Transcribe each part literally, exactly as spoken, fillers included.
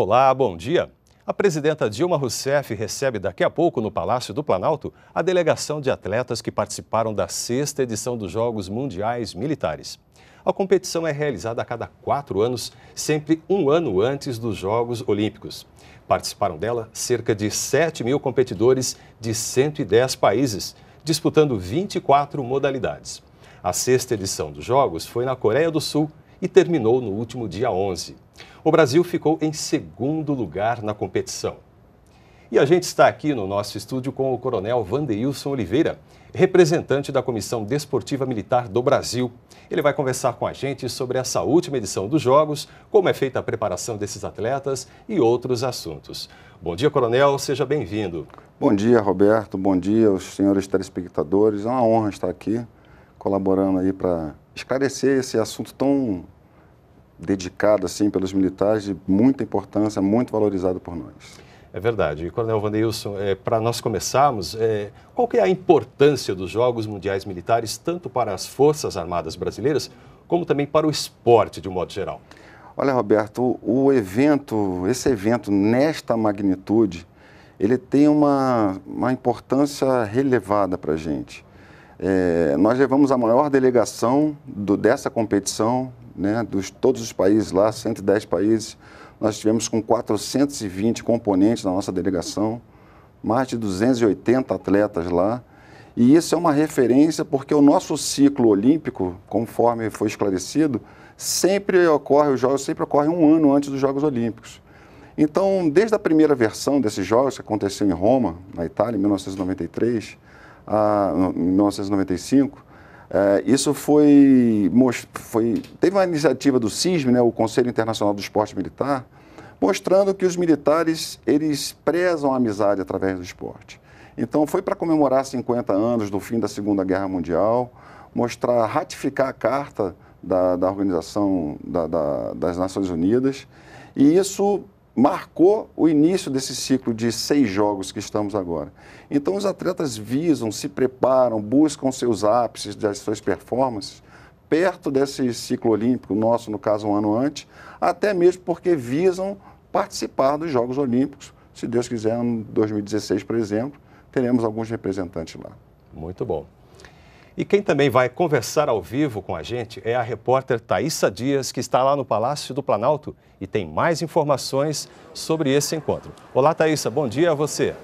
Olá, bom dia. A presidenta Dilma Rousseff recebe daqui a pouco no Palácio do Planalto a delegação de atletas que participaram da sexta edição dos Jogos Mundiais Militares. A competição é realizada a cada quatro anos, sempre um ano antes dos Jogos Olímpicos. Participaram dela cerca de sete mil competidores de cento e dez países, disputando vinte e quatro modalidades. A sexta edição dos Jogos foi na Coreia do Sul e terminou no último dia onze. O Brasil ficou em segundo lugar na competição. E a gente está aqui no nosso estúdio com o coronel Vanderilson Oliveira, representante da Comissão Desportiva Militar do Brasil. Ele vai conversar com a gente sobre essa última edição dos Jogos, como é feita a preparação desses atletas e outros assuntos. Bom dia, coronel. Seja bem-vindo. Bom dia, Roberto. Bom dia aos senhores telespectadores. É uma honra estar aqui colaborando aí para esclarecer esse assunto tão dedicado assim pelos militares, de muita importância, muito valorizado por nós. É verdade. E, coronel Vanderilson, é, para nós começarmos, é, qual que é a importância dos Jogos Mundiais Militares, tanto para as Forças Armadas Brasileiras, como também para o esporte, de um modo geral? Olha, Roberto, o evento, esse evento, nesta magnitude, ele tem uma, uma importância relevada para a gente. É, nós levamos a maior delegação do, dessa competição, né, dos todos os países lá, cento e dez países. Nós tivemos com quatrocentos e vinte componentes na nossa delegação, mais de duzentos e oitenta atletas lá. E isso é uma referência porque o nosso ciclo olímpico, conforme foi esclarecido, sempre ocorre, os jogos sempre ocorrem um ano antes dos Jogos Olímpicos. Então, desde a primeira versão desses jogos, que aconteceu em Roma, na Itália, em mil novecentos e noventa e três, a, em mil novecentos e noventa e cinco, É, isso foi, foi... Teve uma iniciativa do CISME, né, o Conselho Internacional do Esporte Militar, mostrando que os militares, eles prezam a amizade através do esporte. Então, foi para comemorar cinquenta anos do fim da Segunda Guerra Mundial, mostrar, ratificar a Carta da, da Organização da, da, das Nações Unidas, e isso marcou o início desse ciclo de seis jogos que estamos agora. Então, os atletas visam, se preparam, buscam seus ápices das suas performances perto desse ciclo olímpico, nosso, no caso, um ano antes, até mesmo porque visam participar dos Jogos Olímpicos. Se Deus quiser, em dois mil e dezesseis, por exemplo, teremos alguns representantes lá. Muito bom. E quem também vai conversar ao vivo com a gente é a repórter Thaísa Dias, que está lá no Palácio do Planalto e tem mais informações sobre esse encontro. Olá, Thaísa, bom dia a você.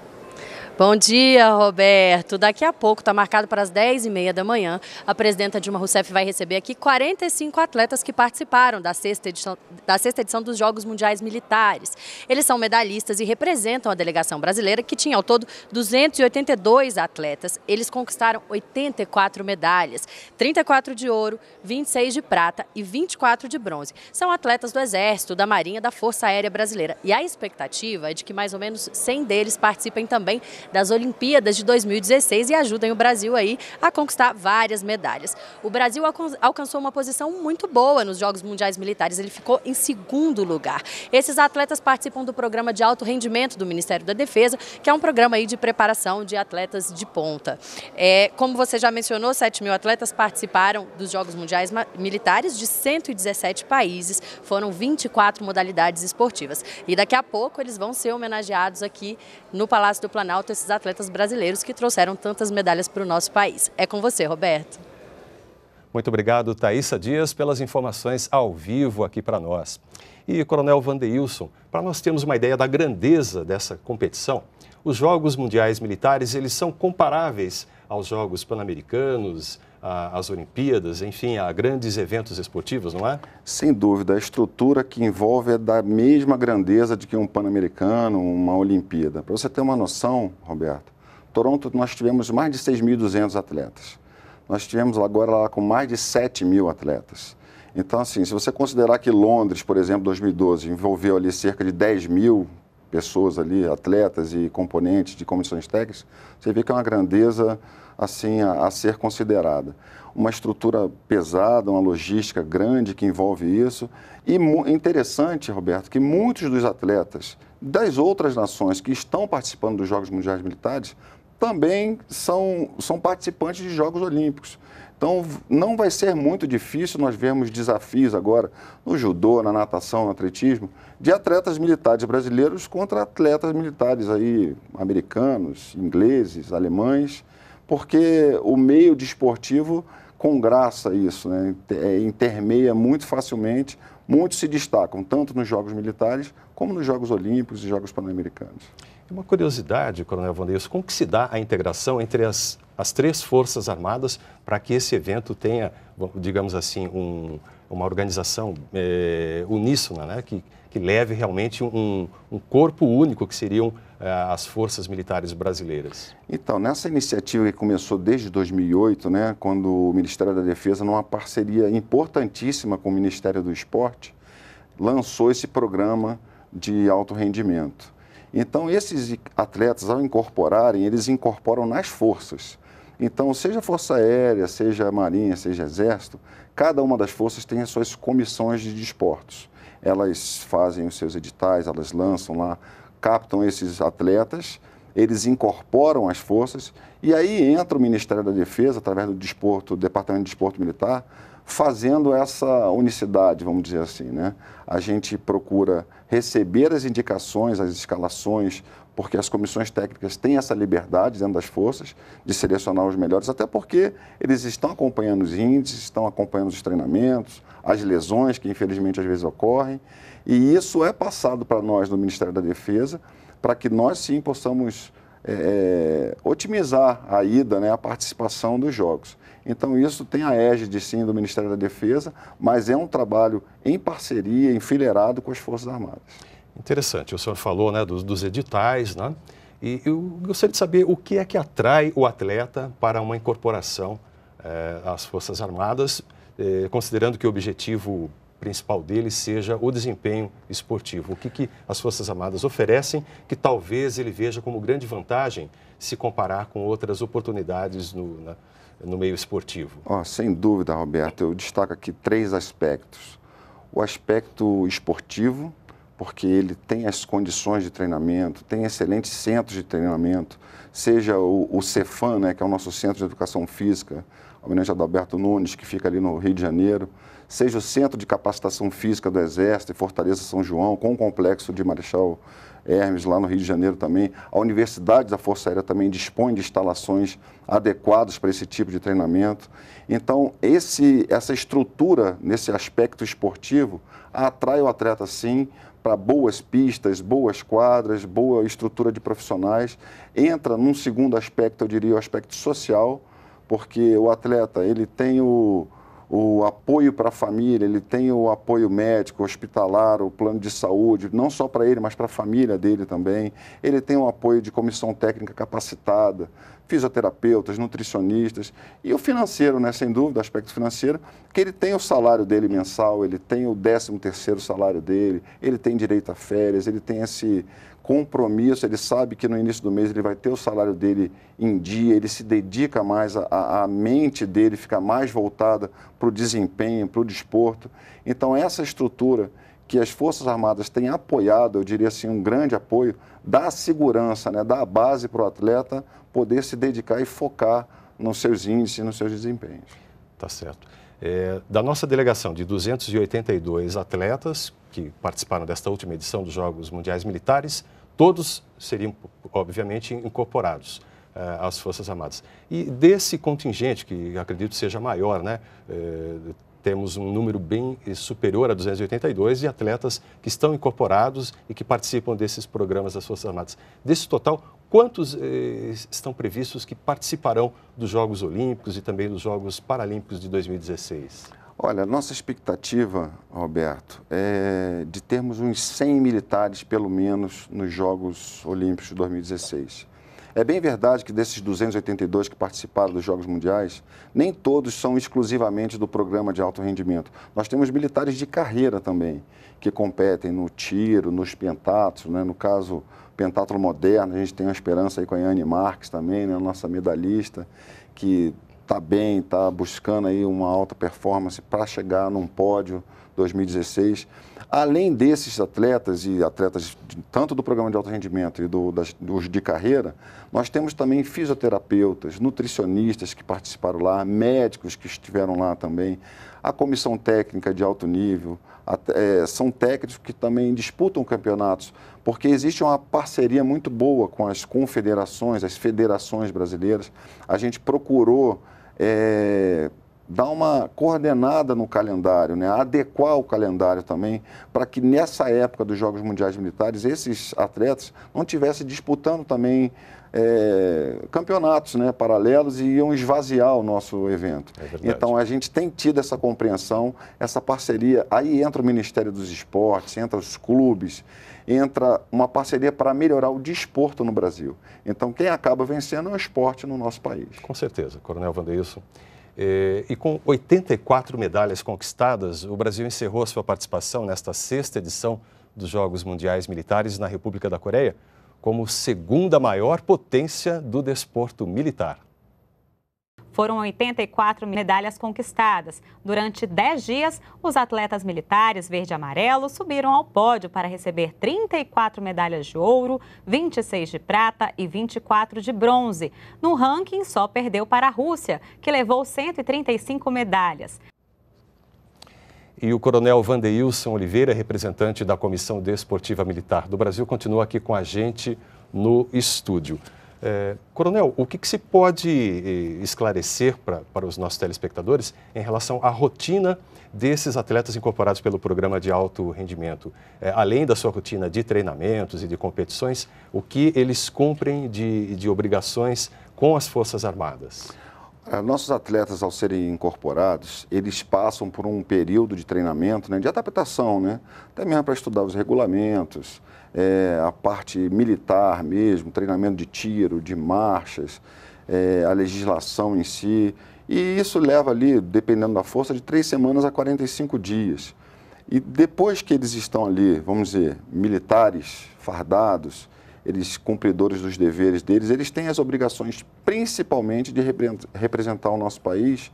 Bom dia, Roberto. Daqui a pouco, está marcado para as dez e meia da manhã, a presidenta Dilma Rousseff vai receber aqui quarenta e cinco atletas que participaram da sexta edição, da sexta edição dos Jogos Mundiais Militares. Eles são medalhistas e representam a delegação brasileira, que tinha ao todo duzentos e oitenta e dois atletas. Eles conquistaram oitenta e quatro medalhas, trinta e quatro de ouro, vinte e seis de prata e vinte e quatro de bronze. São atletas do Exército, da Marinha, da Força Aérea Brasileira. E a expectativa é de que mais ou menos cem deles participem também das Olimpíadas de dois mil e dezesseis e ajudem o Brasil aí a conquistar várias medalhas. O Brasil alcançou uma posição muito boa nos Jogos Mundiais Militares, ele ficou em segundo lugar. Esses atletas participam do programa de alto rendimento do Ministério da Defesa, que é um programa aí de preparação de atletas de ponta. É, como você já mencionou, sete mil atletas participaram dos Jogos Mundiais Militares de cento e dezessete países, foram vinte e quatro modalidades esportivas. E daqui a pouco eles vão ser homenageados aqui no Palácio do Planalto, esses atletas brasileiros que trouxeram tantas medalhas para o nosso país. É com você, Roberto. Muito obrigado, Thaísa Dias, pelas informações ao vivo aqui para nós. E, coronel Vanderilson, para nós termos uma ideia da grandeza dessa competição, os Jogos Mundiais Militares, eles são comparáveis aos Jogos Pan-Americanos, às Olimpíadas, enfim, a grandes eventos esportivos, não é? Sem dúvida, a estrutura que envolve é da mesma grandeza de que um Pan-Americano, uma Olimpíada. Para você ter uma noção, Roberto, Toronto nós tivemos mais de seis mil e duzentos atletas. Nós tivemos agora lá com mais de sete mil atletas. Então, assim, se você considerar que Londres, por exemplo, dois mil e doze, envolveu ali cerca de dez mil pessoas ali, atletas e componentes de comissões técnicas, você vê que é uma grandeza assim a, a ser considerada. Uma estrutura pesada, uma logística grande que envolve isso. E interessante, Roberto, que muitos dos atletas das outras nações que estão participando dos Jogos Mundiais Militares também são, são participantes de Jogos Olímpicos. Então, não vai ser muito difícil nós vermos desafios agora no judô, na natação, no atletismo, de atletas militares brasileiros contra atletas militares aí, americanos, ingleses, alemães, porque o meio desportivo congraça isso, né? Intermeia muito facilmente. Muitos se destacam, tanto nos Jogos Militares, como nos Jogos Olímpicos e Jogos Pan-Americanos. Uma curiosidade, Coronel Vanderilson, como que se dá a integração entre as, as três Forças Armadas para que esse evento tenha, digamos assim, um, uma organização é, uníssona, né? que, que leve realmente um, um corpo único que seriam é, as Forças Militares Brasileiras? Então, nessa iniciativa que começou desde dois mil e oito, né, quando o Ministério da Defesa, numa parceria importantíssima com o Ministério do Esporte, lançou esse programa de alto rendimento. Então, esses atletas, ao incorporarem, eles incorporam nas forças. Então, seja Força Aérea, seja Marinha, seja Exército, cada uma das forças tem as suas comissões de desportos. Elas fazem os seus editais, elas lançam lá, captam esses atletas, eles incorporam as forças, e aí entra o Ministério da Defesa, através do desporto, do Departamento de Desporto Militar, fazendo essa unicidade, vamos dizer assim, né? A gente procura receber as indicações, as escalações, porque as comissões técnicas têm essa liberdade dentro das forças de selecionar os melhores, até porque eles estão acompanhando os índices, estão acompanhando os treinamentos, as lesões que infelizmente às vezes ocorrem, e isso é passado para nós do Ministério da Defesa, para que nós sim possamos é, otimizar a ida, né, a participação dos jogos. Então, isso tem a égide, sim, do Ministério da Defesa, mas é um trabalho em parceria, enfileirado com as Forças Armadas. Interessante. O senhor falou, né, dos, dos editais, né? E eu gostaria de saber o que é que atrai o atleta para uma incorporação eh, às Forças Armadas, eh, considerando que o objetivo principal dele seja o desempenho esportivo. O que, que as Forças Armadas oferecem que talvez ele veja como grande vantagem se comparar com outras oportunidades no... Na, no meio esportivo? Oh, sem dúvida, Roberto, eu destaco aqui três aspectos. O aspecto esportivo, porque ele tem as condições de treinamento, tem excelentes centros de treinamento, seja o, o CEFAN, né, que é o nosso Centro de Educação Física, a Universidade da Alberto Nunes, que fica ali no Rio de Janeiro, seja o Centro de Capacitação Física do Exército, em Fortaleza São João, com o Complexo de Marechal Hermes, lá no Rio de Janeiro também. A Universidade da Força Aérea também dispõe de instalações adequadas para esse tipo de treinamento. Então, esse, essa estrutura, nesse aspecto esportivo, atrai o atleta, sim, para boas pistas, boas quadras, boa estrutura de profissionais. Entra num segundo aspecto, eu diria, o aspecto social, porque o atleta, ele tem o... o apoio para a família, ele tem o apoio médico, hospitalar, o plano de saúde, não só para ele, mas para a família dele também. Ele tem o apoio de comissão técnica capacitada, fisioterapeutas, nutricionistas e o financeiro, né, sem dúvida, o aspecto financeiro, que ele tem o salário dele mensal, ele tem o décimo terceiro salário dele, ele tem direito a férias, ele tem esse compromisso, ele sabe que no início do mês ele vai ter o salário dele em dia, ele se dedica mais, a, a mente dele fica mais voltada para o desempenho, para o desporto. Então, essa estrutura que as Forças Armadas têm apoiado, eu diria assim, um grande apoio, dá a segurança, né, dá a base para o atleta poder se dedicar e focar nos seus índices, nos seus desempenhos. Tá certo. É, da nossa delegação de duzentos e oitenta e dois atletas que participaram desta última edição dos Jogos Mundiais Militares, todos seriam, obviamente, incorporados eh, às Forças Armadas. E desse contingente, que acredito seja maior, né, eh, temos um número bem superior a duzentos e oitenta e dois de atletas que estão incorporados e que participam desses programas das Forças Armadas. Desse total, quantos eh, estão previstos que participarão dos Jogos Olímpicos e também dos Jogos Paralímpicos de dois mil e dezesseis? Olha, nossa expectativa, Roberto, é de termos uns cem militares, pelo menos, nos Jogos Olímpicos de dois mil e dezesseis. É bem verdade que desses duzentos e oitenta e dois que participaram dos Jogos Mundiais, nem todos são exclusivamente do programa de alto rendimento. Nós temos militares de carreira também, que competem no tiro, nos pentátulos, né? No caso, pentátulo moderno, a gente tem uma esperança aí com a Yane Marques também, né? Nossa medalhista, que está bem, está buscando aí uma alta performance para chegar num pódio dois mil e dezesseis. Além desses atletas e atletas de, tanto do programa de alto rendimento e do, das, dos de carreira, nós temos também fisioterapeutas, nutricionistas que participaram lá, médicos que estiveram lá também, a comissão técnica de alto nível, a, é, são técnicos que também disputam campeonatos, porque existe uma parceria muito boa com as confederações, as federações brasileiras. A gente procurou... É, dar uma coordenada no calendário, né? Adequar o calendário também, para que nessa época dos Jogos Mundiais Militares, esses atletas não estivessem disputando também é, campeonatos, né, paralelos, e iam esvaziar o nosso evento. É então, a gente tem tido essa compreensão, essa parceria. Aí entra o Ministério dos Esportes, entra os clubes, entra uma parceria para melhorar o desporto no Brasil. Então, quem acaba vencendo é o esporte no nosso país. Com certeza, Coronel Vanderilson. É, e com oitenta e quatro medalhas conquistadas, o Brasil encerrou a sua participação nesta sexta edição dos Jogos Mundiais Militares na República da Coreia como segunda maior potência do desporto militar. Foram oitenta e quatro medalhas conquistadas. Durante dez dias, os atletas militares verde e amarelo subiram ao pódio para receber trinta e quatro medalhas de ouro, vinte e seis de prata e vinte e quatro de bronze. No ranking, só perdeu para a Rússia, que levou cento e trinta e cinco medalhas. E o coronel Vanderilson Oliveira, representante da Comissão Desportiva Militar do Brasil, continua aqui com a gente no estúdio. É, coronel, o que, que se pode esclarecer pra, para os nossos telespectadores em relação à rotina desses atletas incorporados pelo programa de alto rendimento? É, além da sua rotina de treinamentos e de competições, o que eles cumprem de, de obrigações com as Forças Armadas? Nossos atletas, ao serem incorporados, eles passam por um período de treinamento, né, de adaptação, né, até mesmo para estudar os regulamentos, é, a parte militar mesmo, treinamento de tiro, de marchas, é, a legislação em si. E isso leva ali, dependendo da força, de três semanas a quarenta e cinco dias. E depois que eles estão ali, vamos dizer, militares, fardados, eles cumpridores dos deveres deles, eles têm as obrigações principalmente de representar o nosso país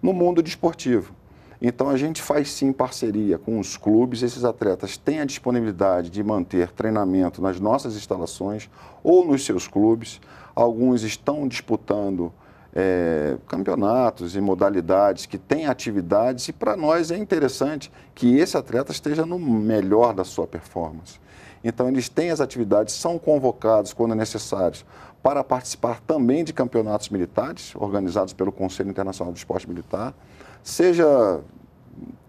no mundo desportivo. Então a gente faz sim parceria com os clubes, esses atletas têm a disponibilidade de manter treinamento nas nossas instalações ou nos seus clubes. Alguns estão disputando É, campeonatos e modalidades que têm atividades, e para nós é interessante que esse atleta esteja no melhor da sua performance. Então eles têm as atividades, são convocados quando necessários para participar também de campeonatos militares organizados pelo Conselho Internacional do Esporte Militar, seja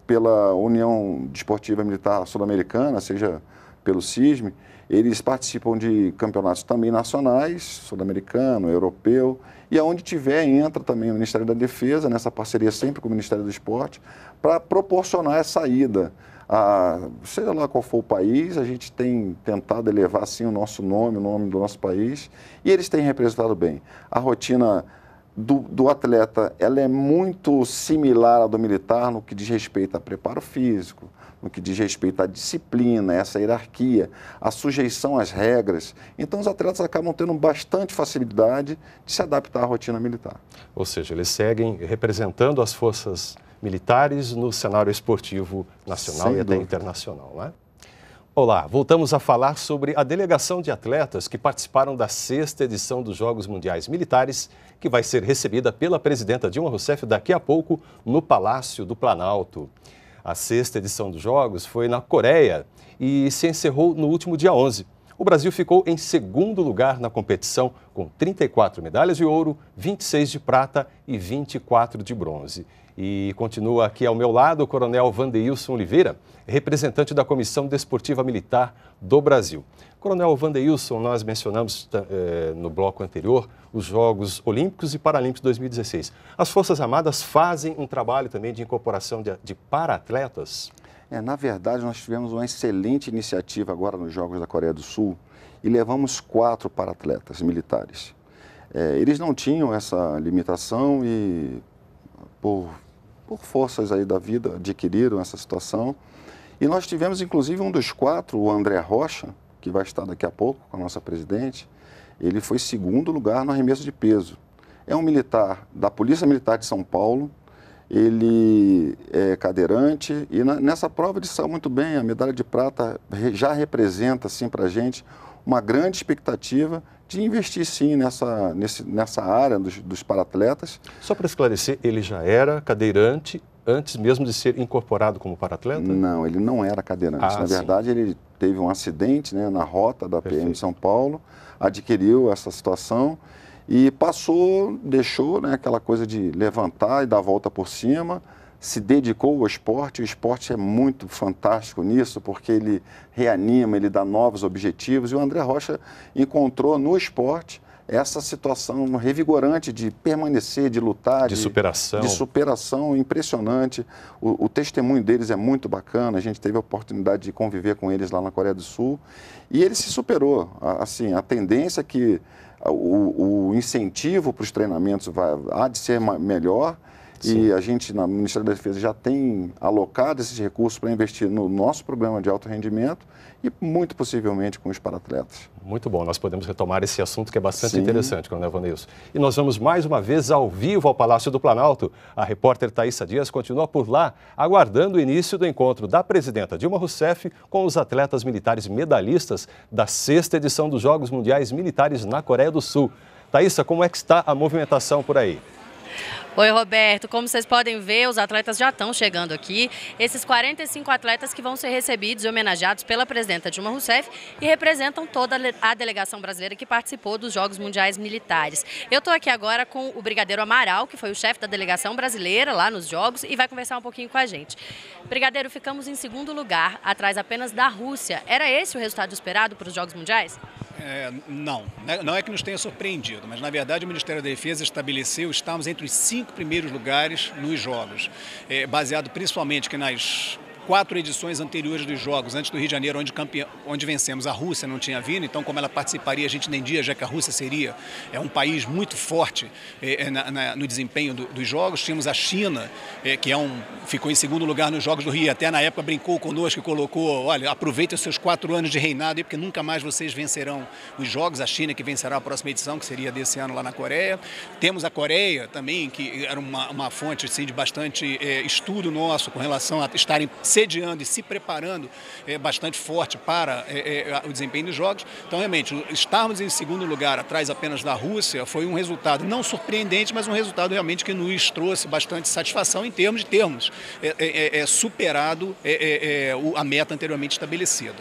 pela União Desportiva Militar Sul-Americana, seja pelo C I S M E. Eles participam de campeonatos também nacionais, sul-americano, europeu, e aonde tiver entra também o Ministério da Defesa, nessa parceria sempre com o Ministério do Esporte, para proporcionar essa ida a, seja lá qual for o país. A gente tem tentado elevar assim o nosso nome, o nome do nosso país, e eles têm representado bem. A rotina do, do atleta, ela é muito similar à do militar no que diz respeito a preparo físico, no que diz respeito à disciplina, essa hierarquia, a sujeição às regras. Então, os atletas acabam tendo bastante facilidade de se adaptar à rotina militar. Ou seja, eles seguem representando as forças militares no cenário esportivo nacional e até internacional, né? Olá, voltamos a falar sobre a delegação de atletas que participaram da sexta edição dos Jogos Mundiais Militares, que vai ser recebida pela presidenta Dilma Rousseff daqui a pouco no Palácio do Planalto. A sexta edição dos Jogos foi na Coreia e se encerrou no último dia onze. O Brasil ficou em segundo lugar na competição, com trinta e quatro medalhas de ouro, vinte e seis de prata e vinte e quatro de bronze. E continua aqui ao meu lado o coronel Vanderilson Oliveira, representante da Comissão Desportiva Militar do Brasil. Coronel Vanderilson, nós mencionamos eh, no bloco anterior os Jogos Olímpicos e Paralímpicos dois mil e dezesseis. As Forças Armadas fazem um trabalho também de incorporação de, de para-atletas? É, na verdade, nós tivemos uma excelente iniciativa agora nos Jogos da Coreia do Sul e levamos quatro para-atletas militares. É, eles não tinham essa limitação e, por, por forças aí da vida, adquiriram essa situação. E nós tivemos, inclusive, um dos quatro, o André Rocha, que vai estar daqui a pouco com a nossa presidente. Ele foi segundo lugar no arremesso de peso. É um militar da Polícia Militar de São Paulo, ele é cadeirante, e na, nessa prova ele saiu muito bem. A medalha de prata já representa, assim, para a gente uma grande expectativa de investir, sim, nessa, nesse, nessa área dos, dos paratletas. Só para esclarecer, ele já era cadeirante antes mesmo de ser incorporado como paratleta? Não, ele não era cadeirante. Ah, na sim. verdade, ele teve um acidente, né, na rota da P M de São Paulo, adquiriu essa situação e passou, deixou, né, aquela coisa de levantar e dar a volta por cima, se dedicou ao esporte. O esporte é muito fantástico nisso, porque ele reanima, ele dá novos objetivos, e o André Rocha encontrou no esporte essa situação revigorante de permanecer, de lutar, de, de superação, de superação impressionante. O, o testemunho deles é muito bacana. A gente teve a oportunidade de conviver com eles lá na Coreia do Sul, e ele se superou. Assim, a tendência é que o, o incentivo para os treinamentos vai, há de ser melhor. Sim. E a gente, no Ministério da Defesa, já tem alocado esses recursos para investir no nosso programa de alto rendimento e, muito possivelmente, com os paratletas. Muito bom, nós podemos retomar esse assunto, que é bastante Sim. interessante, Coronel Vanderilson. E nós vamos, mais uma vez, ao vivo ao Palácio do Planalto. A repórter Thaísa Dias continua por lá, aguardando o início do encontro da presidenta Dilma Rousseff com os atletas militares medalhistas da sexta edição dos Jogos Mundiais Militares na Coreia do Sul. Thaísa, como é que está a movimentação por aí? Oi, Roberto. Como vocês podem ver, os atletas já estão chegando aqui. Esses quarenta e cinco atletas que vão ser recebidos e homenageados pela presidenta Dilma Rousseff e representam toda a delegação brasileira que participou dos Jogos Mundiais Militares. Eu estou aqui agora com o Brigadeiro Amaral, que foi o chefe da delegação brasileira lá nos Jogos e vai conversar um pouquinho com a gente. Brigadeiro, ficamos em segundo lugar, atrás apenas da Rússia. Era esse o resultado esperado para os Jogos Mundiais? É, não, não é que nos tenha surpreendido, mas na verdade o Ministério da Defesa estabeleceu, estamos entre os cinco primeiros lugares nos Jogos, é, baseado principalmente que nas quatro edições anteriores dos Jogos, antes do Rio de Janeiro, onde, campe... onde vencemos, a Rússia não tinha vindo, então como ela participaria, a gente nem dia, já que a Rússia seria é, um país muito forte é, na, na, no desempenho do, dos Jogos. Tínhamos a China, é, que é um, ficou em segundo lugar nos Jogos do Rio, até na época brincou conosco e colocou, olha, aproveita os seus quatro anos de reinado, porque nunca mais vocês vencerão os Jogos. A China que vencerá a próxima edição, que seria desse ano lá na Coreia. Temos a Coreia também, que era uma, uma fonte assim, de bastante é, estudo nosso com relação a estarem sediando e se preparando é, bastante forte para é, é, o desempenho dos Jogos. Então, realmente, estarmos em segundo lugar, atrás apenas da Rússia, foi um resultado não surpreendente, mas um resultado realmente que nos trouxe bastante satisfação em termos de termos é, é, é, superado é, é, é, a meta anteriormente estabelecida.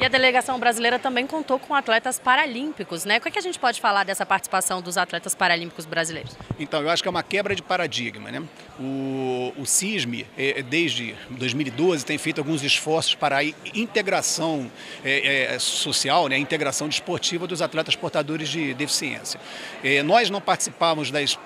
E a delegação brasileira também contou com atletas paralímpicos, né? O que é que a gente pode falar dessa participação dos atletas paralímpicos brasileiros? Então, eu acho que é uma quebra de paradigma, né? O, o C I S M E, é, desde dois mil e doze, tem feito alguns esforços para a integração é, é, social, né? A integração desportiva dos atletas portadores de deficiência. É, nós não participávamos das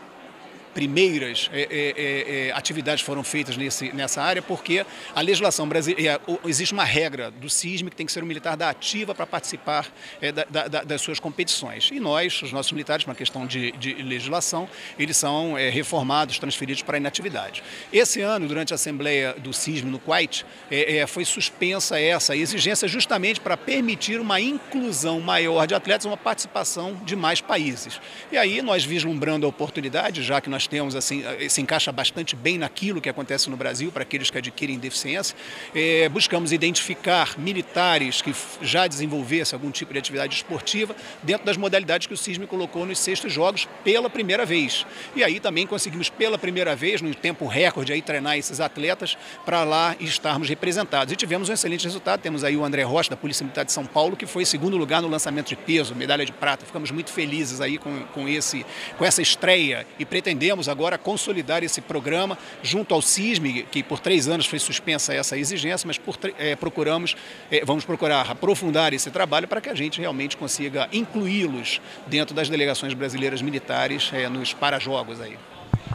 primeiras é, é, é, atividades foram feitas nesse, nessa área, porque a legislação brasileira, é, existe uma regra do C I S M E que tem que ser um militar da ativa para participar é, da, da, das suas competições. E nós, os nossos militares, uma questão de, de legislação, eles são é, reformados, transferidos para a inatividade. Esse ano, durante a Assembleia do C I S M E no Kuwait, é, é, foi suspensa essa exigência justamente para permitir uma inclusão maior de atletas, uma participação de mais países. E aí nós, vislumbrando a oportunidade, já que nós temos, assim, se encaixa bastante bem naquilo que acontece no Brasil para aqueles que adquirem deficiência, é, buscamos identificar militares que já desenvolvessem algum tipo de atividade esportiva dentro das modalidades que o C I S M E colocou nos sextos Jogos pela primeira vez. E aí também conseguimos pela primeira vez, num tempo recorde, aí, treinar esses atletas para lá estarmos representados. E tivemos um excelente resultado. Temos aí o André Rocha, da Polícia Militar de São Paulo, que foi segundo lugar no lançamento de peso, medalha de prata. Ficamos muito felizes aí com, com, esse, com essa estreia e pretendemos agora consolidar esse programa junto ao C I S M E, que por três anos foi suspensa essa exigência, mas por, é, procuramos, é, vamos procurar aprofundar esse trabalho para que a gente realmente consiga incluí-los dentro das delegações brasileiras militares é, nos para-jogos aí.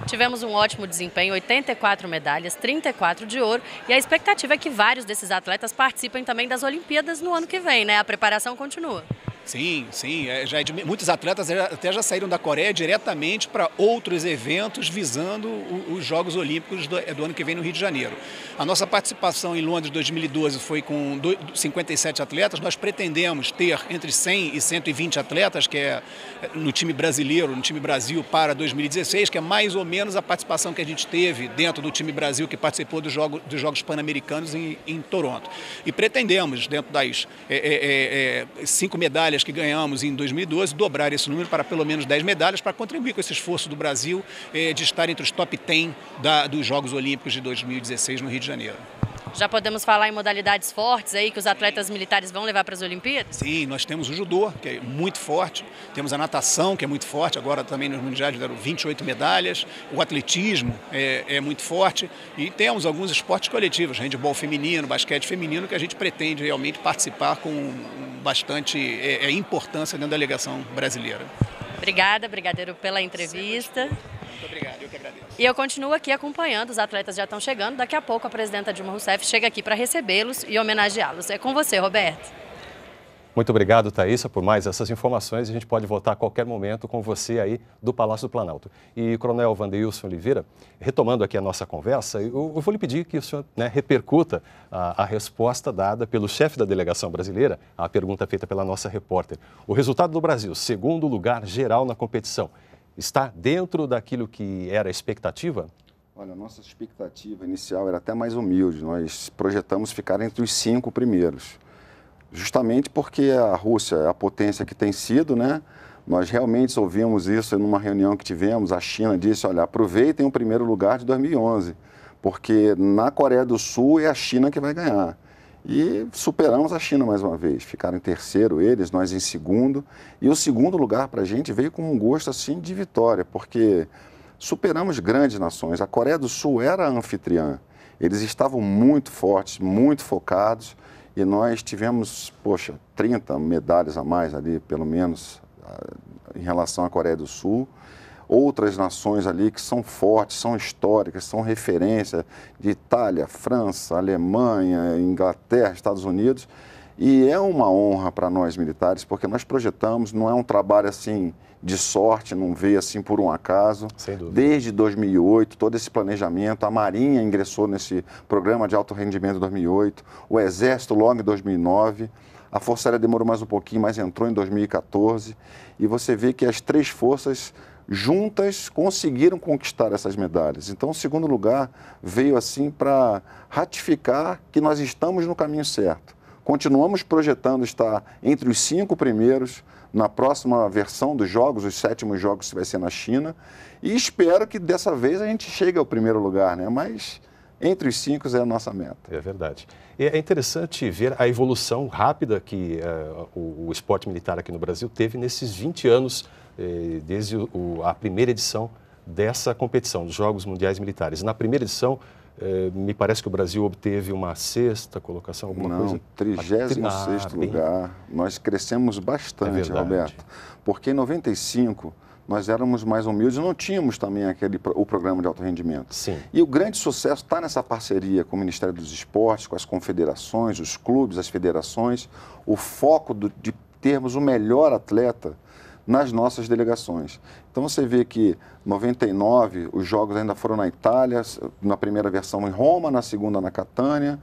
Tivemos um ótimo desempenho, oitenta e quatro medalhas, trinta e quatro de ouro, e a expectativa é que vários desses atletas participem também das Olimpíadas no ano que vem, né? A preparação continua. Sim, sim. É, já, muitos atletas já, até já saíram da Coreia diretamente para outros eventos visando o, os Jogos Olímpicos do, do ano que vem no Rio de Janeiro. A nossa participação em Londres dois mil e doze foi com do, cinquenta e sete atletas. Nós pretendemos ter entre cem e cento e vinte atletas, que é no time brasileiro, no time Brasil para dois mil e dezesseis, que é mais ou menos a participação que a gente teve dentro do time Brasil que participou do jogo, dos Jogos Pan-Americanos em, em Toronto. E pretendemos, dentro das é, é, é, cinco medalhas que ganhamos em dois mil e doze, dobrar esse número para pelo menos dez medalhas, para contribuir com esse esforço do Brasil eh, de estar entre os top dez da, dos Jogos Olímpicos de dois mil e dezesseis no Rio de Janeiro. Já podemos falar em modalidades fortes aí que os atletas militares vão levar para as Olimpíadas? Sim, nós temos o judô, que é muito forte, temos a natação, que é muito forte, agora também nos mundiais deram vinte e oito medalhas, o atletismo é, é muito forte e temos alguns esportes coletivos, handebol feminino, basquete feminino, que a gente pretende realmente participar com bastante é, é, importância dentro da delegação brasileira. Obrigada, Brigadeiro, pela entrevista. Muito obrigado, eu que agradeço. E eu continuo aqui acompanhando, os atletas já estão chegando. Daqui a pouco a presidenta Dilma Rousseff chega aqui para recebê-los e homenageá-los. É com você, Roberto. Muito obrigado, Thaísa, por mais essas informações. A gente pode voltar a qualquer momento com você aí do Palácio do Planalto. E, Coronel Vanderilson Oliveira, retomando aqui a nossa conversa, eu, eu vou lhe pedir que o senhor, né, repercuta a, a resposta dada pelo chefe da delegação brasileira à pergunta feita pela nossa repórter. O resultado do Brasil, segundo lugar geral na competição, está dentro daquilo que era a expectativa? Olha, a nossa expectativa inicial era até mais humilde. Nós projetamos ficar entre os cinco primeiros. Justamente porque a Rússia, a potência que tem sido, né? Nós realmente ouvimos isso em uma reunião que tivemos. A China disse, olha, aproveitem o primeiro lugar de dois mil e onze, porque na Coreia do Sul é a China que vai ganhar. E superamos a China mais uma vez, ficaram em terceiro eles, nós em segundo. E o segundo lugar para a gente veio com um gosto assim de vitória, porque superamos grandes nações. A Coreia do Sul era a anfitriã, eles estavam muito fortes, muito focados e nós tivemos, poxa, trinta medalhas a mais ali, pelo menos, em relação à Coreia do Sul. Outras nações ali que são fortes, são históricas, são referência de Itália, França, Alemanha, Inglaterra, Estados Unidos. E é uma honra para nós militares, porque nós projetamos, não é um trabalho assim de sorte, não veio assim por um acaso. Sem dúvida. Desde dois mil e oito, todo esse planejamento, a Marinha ingressou nesse programa de alto rendimento em dois mil e oito, o Exército logo em dois mil e nove... A Força Aérea demorou mais um pouquinho, mas entrou em dois mil e quatorze. E você vê que as três forças juntas conseguiram conquistar essas medalhas. Então, o segundo lugar veio assim para ratificar que nós estamos no caminho certo. Continuamos projetando estar entre os cinco primeiros na próxima versão dos jogos, os sétimos jogos que vai ser na China. E espero que dessa vez a gente chegue ao primeiro lugar, né? Mas entre os cinco é a nossa meta. É verdade. E é interessante ver a evolução rápida que uh, o, o esporte militar aqui no Brasil teve nesses vinte anos, eh, desde o, o, a primeira edição dessa competição, dos Jogos Mundiais Militares. Na primeira edição, eh, me parece que o Brasil obteve uma sexta colocação, alguma Não, coisa... trigésimo sexto lugar. Bem... Nós crescemos bastante, é Roberto, porque em noventa e cinco... Nós éramos mais humildes, não tínhamos também aquele, o programa de alto rendimento. Sim. E o grande sucesso está nessa parceria com o Ministério dos Esportes, com as confederações, os clubes, as federações, o foco do, de termos o melhor atleta nas nossas delegações. Então você vê que em noventa e nove os jogos ainda foram na Itália, na primeira versão em Roma, na segunda na Catânia.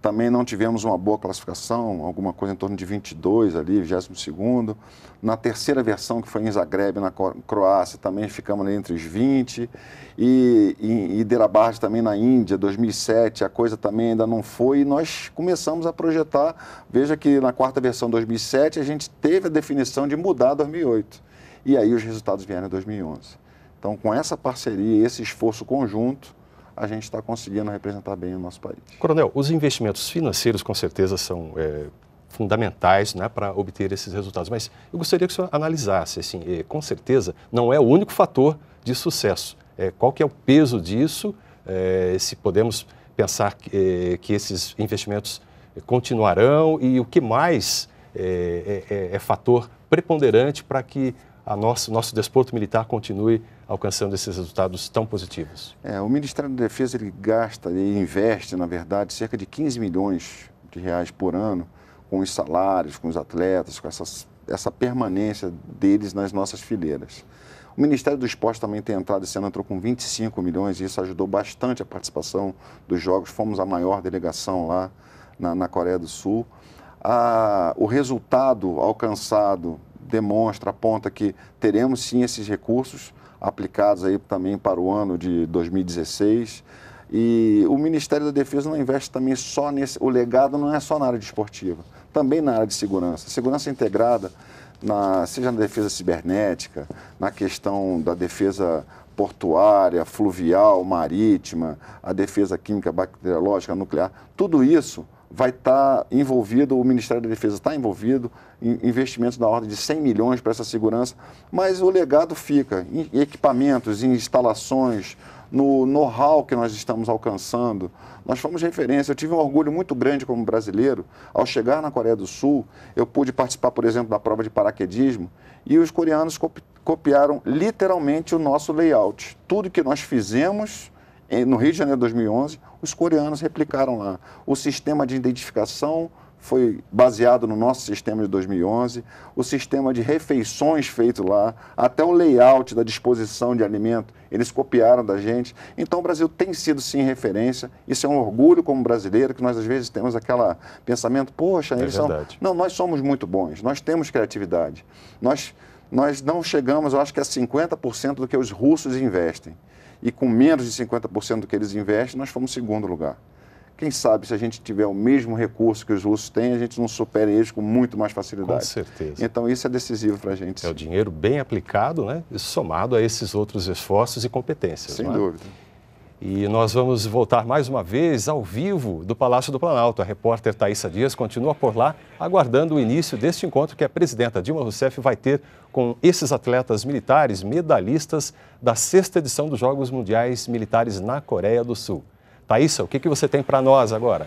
Também não tivemos uma boa classificação, alguma coisa em torno de vinte e dois ali, vigésimo segundo. Na terceira versão, que foi em Zagreb, na Croácia, também ficamos ali entre os vinte. E em Hyderabad também na Índia, dois mil e sete, a coisa também ainda não foi. E nós começamos a projetar, veja que na quarta versão, dois mil e sete, a gente teve a definição de mudar dois mil e oito. E aí os resultados vieram em dois mil e onze. Então, com essa parceria, esse esforço conjunto, a gente está conseguindo representar bem o nosso país. Coronel, os investimentos financeiros com certeza são é, fundamentais, né, para obter esses resultados, mas eu gostaria que o senhor analisasse, assim, é, com certeza não é o único fator de sucesso. É, qual que é o peso disso, é, se podemos pensar que, é, que esses investimentos continuarão e o que mais é, é, é fator preponderante para que o nosso, nosso desporto militar continue alcançando esses resultados tão positivos? É, o Ministério da Defesa, ele gasta e investe, na verdade, cerca de quinze milhões de reais por ano com os salários, com os atletas, com essas essa permanência deles nas nossas fileiras. O Ministério do Esporte também tem entrado, esse ano entrou com vinte e cinco milhões, e isso ajudou bastante a participação dos Jogos. Fomos a maior delegação lá na, na Coreia do Sul. Ah, o resultado alcançado demonstra, aponta que teremos sim esses recursos aplicados aí também para o ano de dois mil e dezesseis. E o Ministério da Defesa não investe também só nesse... O legado não é só na área desportiva, também na área de segurança. Segurança integrada... Na, seja na defesa cibernética, na questão da defesa portuária, fluvial, marítima, a defesa química, bacteriológica, nuclear, tudo isso vai estar envolvido, o Ministério da Defesa está envolvido em investimentos da ordem de cem milhões para essa segurança, mas o legado fica em equipamentos, em instalações, no know-how que nós estamos alcançando. Nós fomos referência. Eu tive um orgulho muito grande como brasileiro. Ao chegar na Coreia do Sul, eu pude participar, por exemplo, da prova de paraquedismo, e os coreanos copiaram literalmente o nosso layout. Tudo que nós fizemos no Rio de Janeiro de dois mil e onze, os coreanos replicaram lá. O sistema de identificação foi baseado no nosso sistema de dois mil e onze, o sistema de refeições feito lá, até o layout da disposição de alimento, eles copiaram da gente. Então o Brasil tem sido sim referência, isso é um orgulho como brasileiro, que nós às vezes temos aquele pensamento, poxa, eles são... Não, nós somos muito bons, nós temos criatividade, nós, nós não chegamos, eu acho que a cinquenta por cento do que os russos investem, e com menos de cinquenta por cento do que eles investem, nós fomos segundo lugar. Quem sabe, se a gente tiver o mesmo recurso que os russos têm, a gente não supera eles com muito mais facilidade. Com certeza. Então, isso é decisivo para a gente. É o dinheiro bem aplicado, né? Somado a esses outros esforços e competências. Sem dúvida. E nós vamos voltar mais uma vez ao vivo do Palácio do Planalto. A repórter Thaísa Dias continua por lá, aguardando o início deste encontro que a presidenta Dilma Rousseff vai ter com esses atletas militares medalhistas da sexta edição dos Jogos Mundiais Militares na Coreia do Sul. Thaísa, o que, que você tem para nós agora?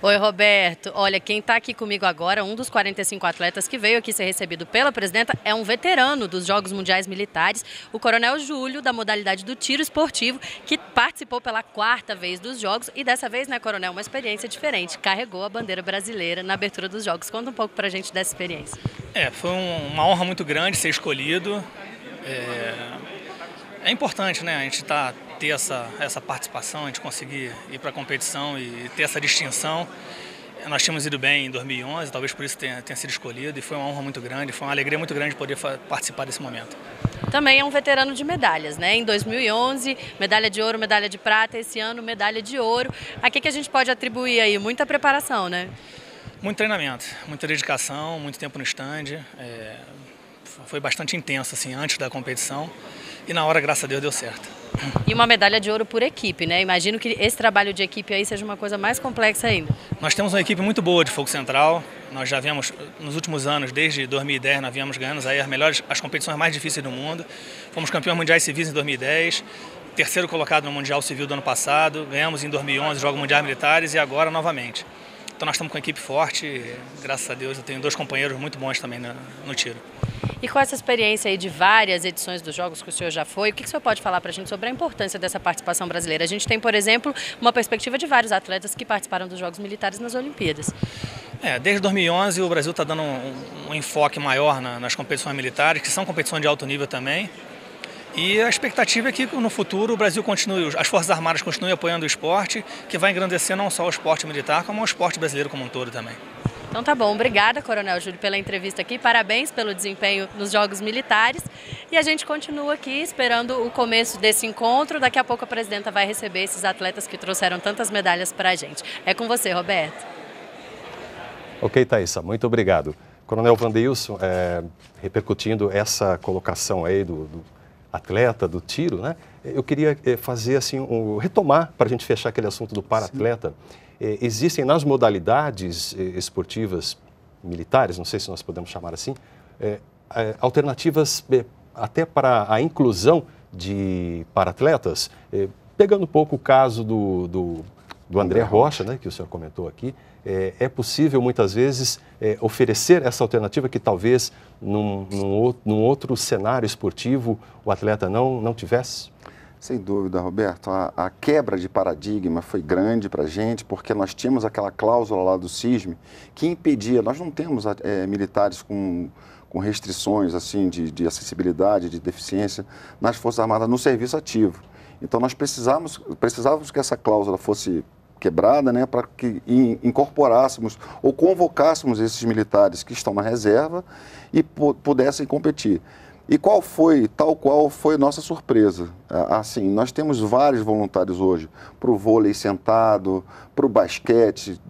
Oi, Roberto. Olha, quem está aqui comigo agora, um dos quarenta e cinco atletas que veio aqui ser recebido pela presidenta, é um veterano dos Jogos Mundiais Militares, o Coronel Júlio, da modalidade do tiro esportivo, que participou pela quarta vez dos Jogos e dessa vez, né, Coronel, uma experiência diferente. Carregou a bandeira brasileira na abertura dos Jogos. Conta um pouco para a gente dessa experiência. É, foi um, uma honra muito grande ser escolhido. É, é importante, né, a gente tá ter essa, essa participação, a gente conseguir ir para a competição e ter essa distinção. Nós tínhamos ido bem em dois mil e onze, talvez por isso tenha, tenha sido escolhido, e foi uma honra muito grande, foi uma alegria muito grande poder participar desse momento. Também é um veterano de medalhas, né? Em dois mil e onze, medalha de ouro, medalha de prata, esse ano medalha de ouro. A que, que a gente pode atribuir aí? Muita preparação, né? Muito treinamento, muita dedicação, muito tempo no stand, é... foi bastante intenso assim, antes da competição, e na hora, graças a Deus, deu certo. E uma medalha de ouro por equipe, né? Imagino que esse trabalho de equipe aí seja uma coisa mais complexa ainda. Nós temos uma equipe muito boa de fogo central. Nós já viemos, nos últimos anos, desde dois mil e dez, nós viemos ganhando aí as melhores, as competições mais difíceis do mundo. Fomos campeões mundiais civis em dois mil e dez, terceiro colocado no Mundial Civil do ano passado, ganhamos em dois mil e onze os Jogos Mundiais Militares e agora novamente. Então nós estamos com uma equipe forte e, graças a Deus, eu tenho dois companheiros muito bons também no, no tiro. E com essa experiência aí de várias edições dos Jogos que o senhor já foi, o que o senhor pode falar para a gente sobre a importância dessa participação brasileira? A gente tem, por exemplo, uma perspectiva de vários atletas que participaram dos Jogos Militares nas Olimpíadas. É, desde dois mil e onze o Brasil está dando um, um enfoque maior na, nas competições militares, que são competições de alto nível também. E a expectativa é que no futuro o Brasil continue, as Forças Armadas continuem apoiando o esporte, que vai engrandecer não só o esporte militar, como o esporte brasileiro como um todo também. Então tá bom, obrigada, Coronel Júlio, pela entrevista aqui, parabéns pelo desempenho nos Jogos Militares. E a gente continua aqui esperando o começo desse encontro, daqui a pouco a presidenta vai receber esses atletas que trouxeram tantas medalhas para a gente. É com você, Roberto. Ok, Thaísa, muito obrigado. Coronel Vanderilson, é, repercutindo essa colocação aí do, do atleta, do tiro, né? Eu queria fazer assim, um, retomar para a gente fechar aquele assunto do para-atleta. Existem nas modalidades esportivas militares, não sei se nós podemos chamar assim, é, é, alternativas é, até para a inclusão de para-atletas, é, pegando um pouco o caso do, do, do André Rocha, né, que o senhor comentou aqui, é, é possível muitas vezes é, oferecer essa alternativa que talvez num, num, num outro cenário esportivo o atleta não, não tivesse? Sem dúvida, Roberto. A, a quebra de paradigma foi grande para a gente, porque nós tínhamos aquela cláusula lá do C I S M E que impedia, nós não temos é, militares com, com restrições assim, de, de acessibilidade, de deficiência, nas Forças Armadas no serviço ativo. Então, nós precisávamos, precisávamos que essa cláusula fosse quebrada, né, para que incorporássemos ou convocássemos esses militares que estão na reserva e pudessem competir. E qual foi, tal qual foi nossa surpresa? Assim, nós temos vários voluntários hoje para o vôlei sentado, para o basquete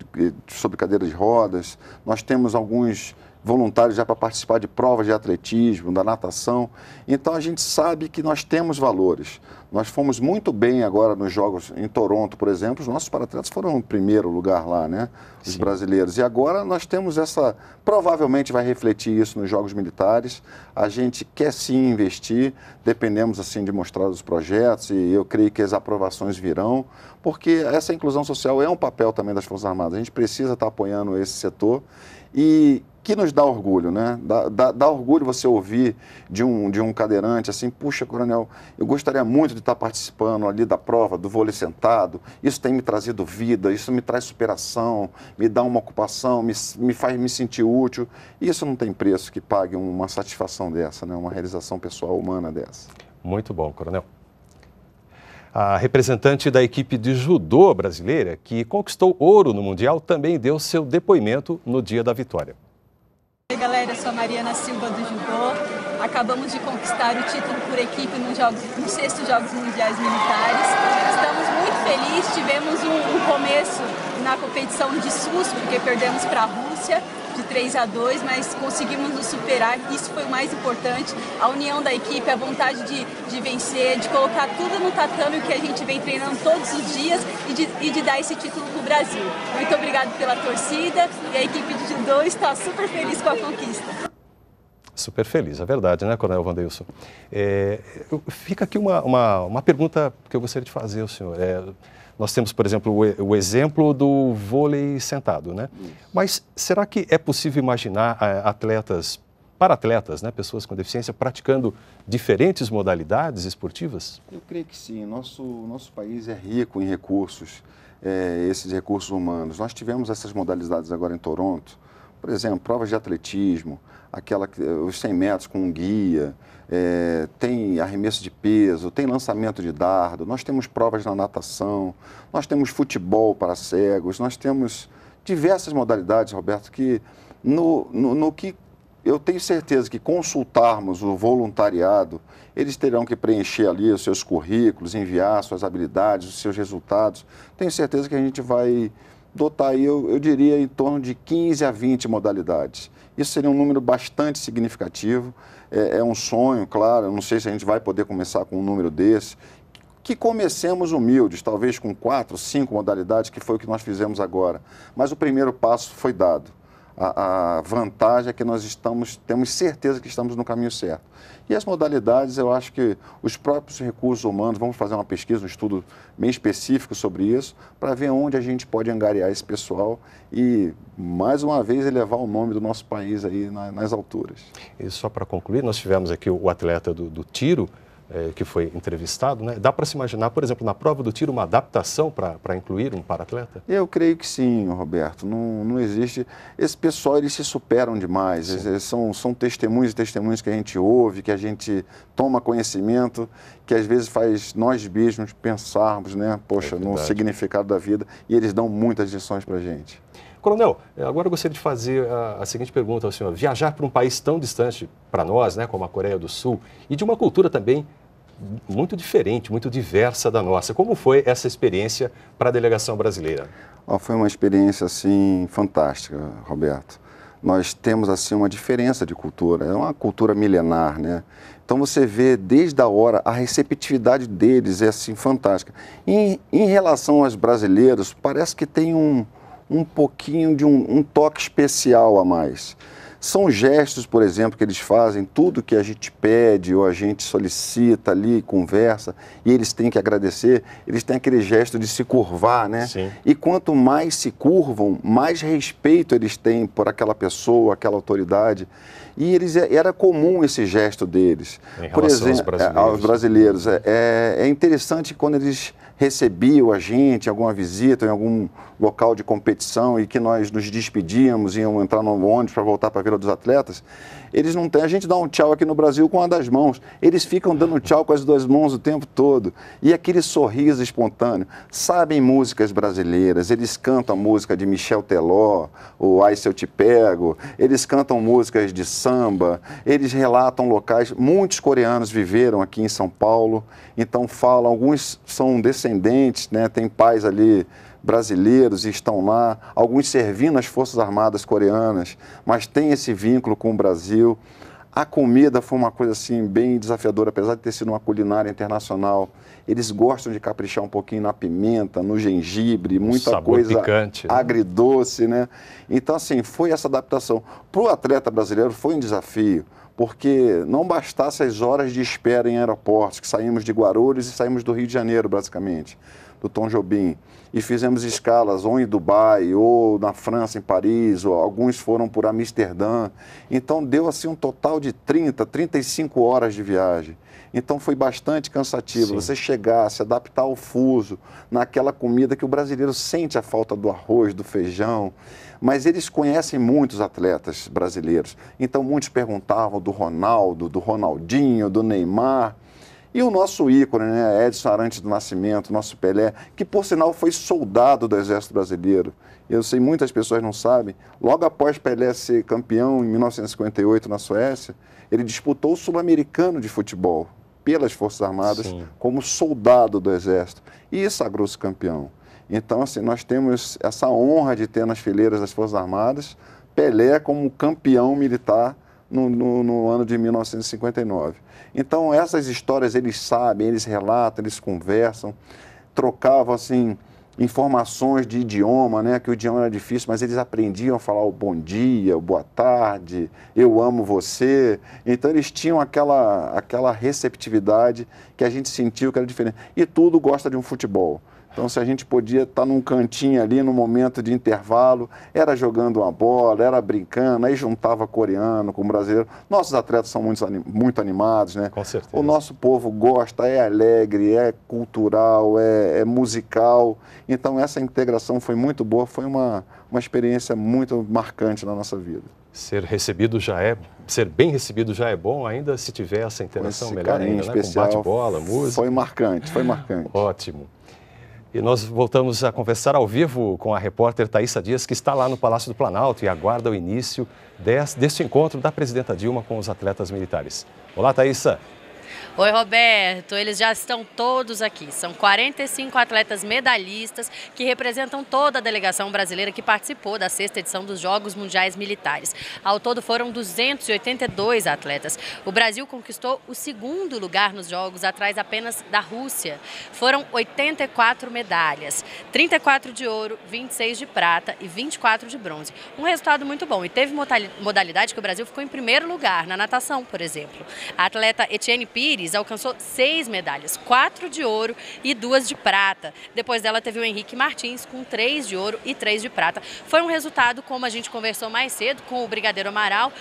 sobre cadeira de rodas, nós temos alguns voluntários já para participar de provas de atletismo, da natação. Então, a gente sabe que nós temos valores. Nós fomos muito bem agora nos Jogos em Toronto, por exemplo. Os nossos paratletas foram o primeiro lugar lá, né? Os Sim. brasileiros. E agora nós temos essa... Provavelmente vai refletir isso nos Jogos Militares. A gente quer sim investir. Dependemos, assim, de mostrar os projetos e eu creio que as aprovações virão, porque essa inclusão social é um papel também das Forças Armadas. A gente precisa estar apoiando esse setor e... que nos dá orgulho, né? Dá, dá, dá orgulho você ouvir de um, de um cadeirante assim, puxa, coronel, eu gostaria muito de estar participando ali da prova, do vôlei sentado, isso tem me trazido vida, isso me traz superação, me dá uma ocupação, me, me faz me sentir útil. E isso não tem preço que pague uma satisfação dessa, né? Uma realização pessoal humana dessa. Muito bom, coronel. A representante da equipe de judô brasileira, que conquistou ouro no Mundial, também deu seu depoimento no dia da vitória. Oi galera, eu sou a Mariana Silva do judô, acabamos de conquistar o título por equipe nos no sexto Jogos Mundiais Militares, estamos muito felizes, tivemos um, um começo na competição de susto, porque perdemos para a Rússia de três a dois, mas conseguimos nos superar, isso foi o mais importante, a união da equipe, a vontade de, de vencer, de colocar tudo no tatame, o que a gente vem treinando todos os dias e de, e de dar esse título para o Brasil. Muito obrigado pela torcida e a equipe de judô está super feliz com a conquista. Super feliz, é verdade, né, coronel Vanderilson? É, fica aqui uma, uma, uma pergunta que eu gostaria de fazer ao senhor. É, nós temos, por exemplo, o, o exemplo do vôlei sentado, né? Mas será que é possível imaginar atletas, para-atletas, né, pessoas com deficiência, praticando diferentes modalidades esportivas? Eu creio que sim. Nosso, nosso país é rico em recursos, é, esses recursos humanos. Nós tivemos essas modalidades agora em Toronto. Por exemplo, provas de atletismo, aquela, os cem metros com um guia, é, tem arremesso de peso, tem lançamento de dardo, nós temos provas na natação, nós temos futebol para cegos, nós temos diversas modalidades, Roberto, que no, no, no que eu tenho certeza que consultarmos o voluntariado, eles terão que preencher ali os seus currículos, enviar suas habilidades, os seus resultados. Tenho certeza que a gente vai... dotar aí, eu, eu diria, em torno de quinze a vinte modalidades. Isso seria um número bastante significativo, é, é um sonho, claro, eu não sei se a gente vai poder começar com um número desse, que comecemos humildes, talvez com quatro, cinco modalidades, que foi o que nós fizemos agora. Mas o primeiro passo foi dado. A, a vantagem é que nós estamos, temos certeza que estamos no caminho certo. E as modalidades, eu acho que os próprios recursos humanos, vamos fazer uma pesquisa, um estudo bem específico sobre isso, para ver onde a gente pode angariar esse pessoal e, mais uma vez, elevar o nome do nosso país aí na, nas alturas. E só para concluir, nós tivemos aqui o atleta do, do tiro, é, que foi entrevistado, né? Dá para se imaginar, por exemplo, na prova do tiro, uma adaptação para incluir um para-atleta? Eu creio que sim, Roberto. Não, não existe... Esse pessoal, eles se superam demais. Eles, são, são testemunhos e testemunhos que a gente ouve, que a gente toma conhecimento, que às vezes faz nós mesmos pensarmos, né? Poxa, é no significado da vida. E eles dão muitas lições para a gente. Coronel, agora eu gostaria de fazer a, a seguinte pergunta ao senhor. Viajar para um país tão distante para nós, né, como a Coreia do Sul, e de uma cultura também muito diferente, muito diversa da nossa. Como foi essa experiência para a delegação brasileira? Oh, foi uma experiência, assim, fantástica, Roberto. Nós temos, assim, uma diferença de cultura. É uma cultura milenar, né? Então, você vê, desde a hora, a receptividade deles é, assim, fantástica. Em, em relação aos brasileiros, parece que tem um... um pouquinho de um, um toque especial a mais. São gestos, por exemplo, que eles fazem, tudo que a gente pede ou a gente solicita ali, conversa, e eles têm que agradecer, eles têm aquele gesto de se curvar, né? Sim. E quanto mais se curvam, mais respeito eles têm por aquela pessoa, aquela autoridade. E eles, era comum esse gesto deles. Em por exemplo, aos brasileiros. Aos brasileiros é, é interessante quando eles recebiam a gente em alguma visita, em algum local de competição e que nós nos despedíamos, iam entrar no ônibus para voltar para a Vila dos Atletas, Eles não têm, a gente dá um tchau aqui no Brasil com uma das mãos. Eles ficam dando tchau com as duas mãos o tempo todo. E aquele sorriso espontâneo. Sabem músicas brasileiras, eles cantam a música de Michel Teló, o Ai Se Eu Te Pego, eles cantam músicas de samba, eles relatam locais. Muitos coreanos viveram aqui em São Paulo, então falam, alguns são descendentes, né, tem pais ali brasileiros e estão lá, alguns servindo as Forças Armadas coreanas, mas tem esse vínculo com o Brasil. A comida foi uma coisa assim bem desafiadora, apesar de ter sido uma culinária internacional. Eles gostam de caprichar um pouquinho na pimenta, no gengibre, muita sabor coisa picante, agridoce, né? Então, assim, foi essa adaptação. Para o atleta brasileiro foi um desafio, porque não bastasse as horas de espera em aeroportos, que saímos de Guarulhos e saímos do Rio de Janeiro, basicamente, do Tom Jobim, e fizemos escalas ou em Dubai, ou na França, em Paris, ou alguns foram por Amsterdã. Então deu assim um total de trinta, trinta e cinco horas de viagem. Então foi bastante cansativo. Sim. Você chegar, se adaptar ao fuso, naquela comida que o brasileiro sente a falta do arroz, do feijão. Mas eles conhecem muitos atletas brasileiros. Então muitos perguntavam do Ronaldo, do Ronaldinho, do Neymar. E o nosso ícone, né, Edson Arantes do Nascimento, nosso Pelé, que por sinal foi soldado do Exército Brasileiro. Eu sei, muitas pessoas não sabem, logo após Pelé ser campeão em mil novecentos e cinquenta e oito na Suécia, ele disputou o Sul-Americano de futebol pelas Forças Armadas. Sim. Como soldado do Exército e sagrou-se campeão. Então, assim, nós temos essa honra de ter nas fileiras das Forças Armadas Pelé como campeão militar No, no, no ano de mil novecentos e cinquenta e nove. Então, essas histórias eles sabem, eles relatam, eles conversam, trocavam assim informações de idioma, né? Que o idioma era difícil, mas eles aprendiam a falar o bom dia, o boa tarde, eu amo você. Então, eles tinham aquela, aquela receptividade que a gente sentiu que era diferente. E tudo gosta de um futebol. Então, se a gente podia estar num cantinho ali, no momento de intervalo, era jogando uma bola, era brincando, aí juntava coreano com brasileiro. Nossos atletas são muito, muito animados, né? Com certeza. O nosso povo gosta, é alegre, é cultural, é, é musical. Então, essa integração foi muito boa, foi uma, uma experiência muito marcante na nossa vida. Ser recebido já é, ser bem recebido já é bom, ainda se tiver essa interação melhor ainda, né? Com bate-bola, música. Foi marcante, foi marcante. Ótimo. E nós voltamos a conversar ao vivo com a repórter Thaísa Dias, que está lá no Palácio do Planalto e aguarda o início desse, desse encontro da presidenta Dilma com os atletas militares. Olá, Thaísa. Oi, Roberto. Eles já estão todos aqui. São quarenta e cinco atletas medalhistas que representam toda a delegação brasileira que participou da sexta edição dos Jogos Mundiais Militares. Ao todo foram duzentos e oitenta e dois atletas. O Brasil conquistou o segundo lugar nos Jogos, atrás apenas da Rússia. Foram oitenta e quatro medalhas, trinta e quatro de ouro, vinte e seis de prata e vinte e quatro de bronze. Um resultado muito bom. E teve modalidade que o Brasil ficou em primeiro lugar, na natação, por exemplo. A atleta Etienne Pires alcançou seis medalhas, quatro de ouro e duas de prata. Depois dela teve o Henrique Martins com três de ouro e três de prata. Foi um resultado, como a gente conversou mais cedo com o Brigadeiro Amaral,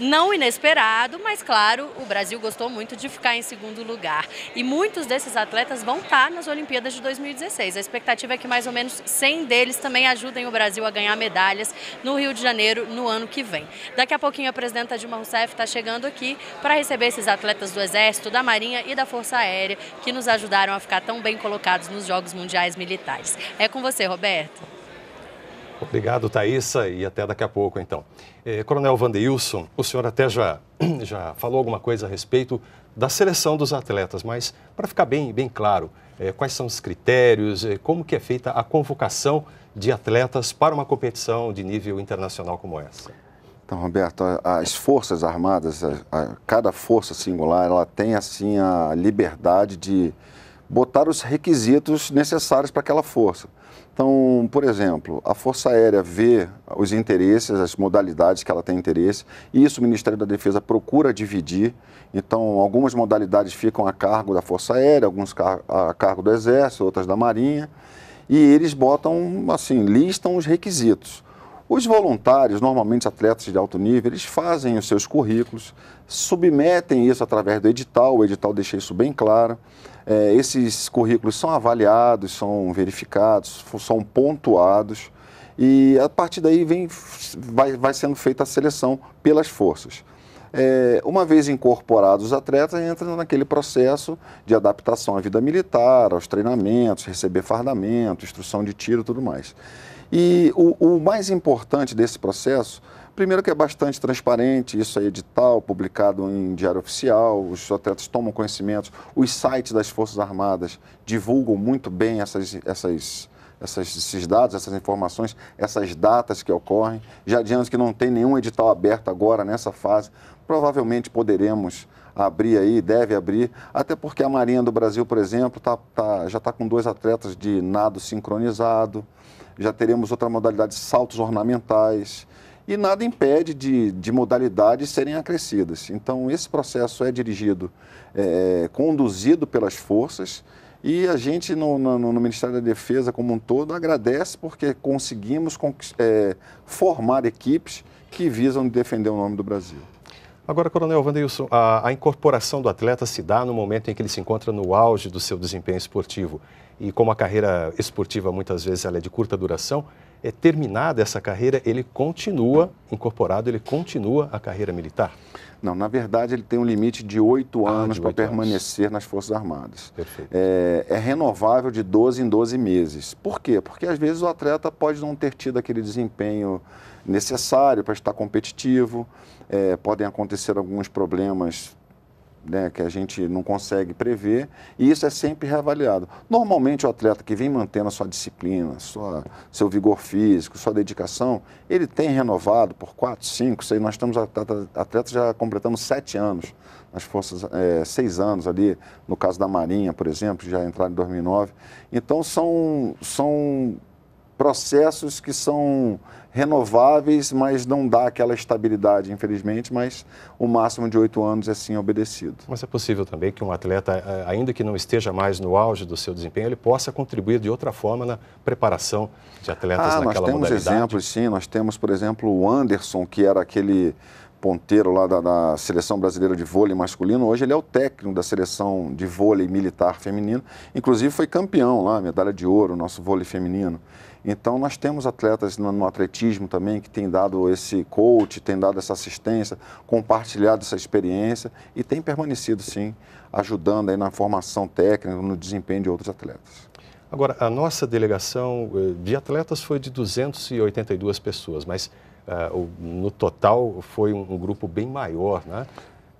não inesperado, mas claro, o Brasil gostou muito de ficar em segundo lugar. E muitos desses atletas vão estar nas Olimpíadas de dois mil e dezesseis. A expectativa é que mais ou menos cem deles também ajudem o Brasil a ganhar medalhas no Rio de Janeiro no ano que vem. Daqui a pouquinho a presidenta Dilma Rousseff está chegando aqui para receber esses atletas do Exército, da Marinha e da Força Aérea que nos ajudaram a ficar tão bem colocados nos Jogos Mundiais Militares. É com você, Roberto. Obrigado, Thaísa, e até daqui a pouco, então. Eh, Coronel Vanderilson, o senhor até já, já falou alguma coisa a respeito da seleção dos atletas, mas para ficar bem, bem claro, eh, quais são os critérios, eh, como que é feita a convocação de atletas para uma competição de nível internacional como essa? Então, Roberto, as Forças Armadas, a, a, cada força singular, ela tem, assim, a liberdade de botar os requisitos necessários para aquela força. Então, por exemplo, a Força Aérea vê os interesses, as modalidades que ela tem interesse, e isso o Ministério da Defesa procura dividir. Então, algumas modalidades ficam a cargo da Força Aérea, alguns a cargo do Exército, outras da Marinha, e eles botam, assim, listam os requisitos. Os voluntários, normalmente atletas de alto nível, eles fazem os seus currículos, submetem isso através do edital, o edital deixa isso bem claro. É, esses currículos são avaliados, são verificados, são pontuados e a partir daí vem, vai, vai sendo feita a seleção pelas forças. É, uma vez incorporados os atletas, entram naquele processo de adaptação à vida militar, aos treinamentos, receber fardamento, instrução de tiro e tudo mais. E o, o mais importante desse processo, primeiro que é bastante transparente, isso é edital, publicado em diário oficial, os atletas tomam conhecimento, os sites das Forças Armadas divulgam muito bem essas, essas, essas, esses dados, essas informações, essas datas que ocorrem. Já adianto que não tem nenhum edital aberto agora nessa fase, provavelmente poderemos abrir aí, deve abrir, até porque a Marinha do Brasil, por exemplo, tá, tá, já está com dois atletas de nado sincronizado, já teremos outra modalidade, saltos ornamentais, e nada impede de, de modalidades serem acrescidas. Então, esse processo é dirigido, é, conduzido pelas forças, e a gente, no, no, no Ministério da Defesa como um todo, agradece porque conseguimos é, formar equipes que visam defender o nome do Brasil. Agora, Coronel Vanderilson, a, a incorporação do atleta se dá no momento em que ele se encontra no auge do seu desempenho esportivo. E como a carreira esportiva, muitas vezes, ela é de curta duração, é terminada essa carreira, ele continua incorporado, ele continua a carreira militar? Não, na verdade, ele tem um limite de oito ah, anos para permanecer anos. nas Forças Armadas. Perfeito. É, é renovável de doze em doze meses. Por quê? Porque, às vezes, o atleta pode não ter tido aquele desempenho necessário para estar competitivo, é, podem acontecer alguns problemas, né, que a gente não consegue prever, e isso é sempre reavaliado. Normalmente o atleta que vem mantendo a sua disciplina, sua, seu vigor físico, sua dedicação, ele tem renovado por quatro, cinco, seis, nós estamos atletas atleta já completando sete anos, as forças, é, seis anos ali, no caso da Marinha, por exemplo, já entraram em dois mil e nove, então são, são processos que são renováveis, mas não dá aquela estabilidade, infelizmente, mas o máximo de oito anos é sim obedecido. Mas é possível também que um atleta, ainda que não esteja mais no auge do seu desempenho, ele possa contribuir de outra forma na preparação de atletas ah, naquela modalidade? Ah, nós temos exemplos, sim. Nós temos, por exemplo, o Anderson, que era aquele ponteiro lá da, da Seleção Brasileira de Vôlei Masculino, hoje ele é o técnico da Seleção de Vôlei Militar Feminino, inclusive foi campeão lá, medalha de ouro, nosso vôlei feminino. Então, nós temos atletas no, no atletismo também que tem dado esse coach, tem dado essa assistência, compartilhado essa experiência e tem permanecido, sim, ajudando aí na formação técnica, no desempenho de outros atletas. Agora, a nossa delegação de atletas foi de duzentas e oitenta e duas pessoas, mas uh, no total foi um, um grupo bem maior, né?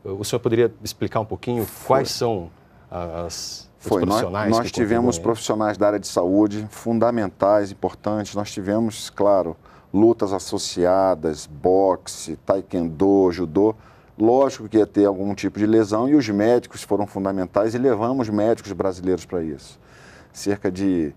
O senhor poderia explicar um pouquinho foi. quais são as... Foi, nós, nós tivemos profissionais da área de saúde, fundamentais, importantes. Nós tivemos, claro, lutas associadas, boxe, taekwondo, judô. Lógico que ia ter algum tipo de lesão e os médicos foram fundamentais e levamos médicos brasileiros para isso. Cerca de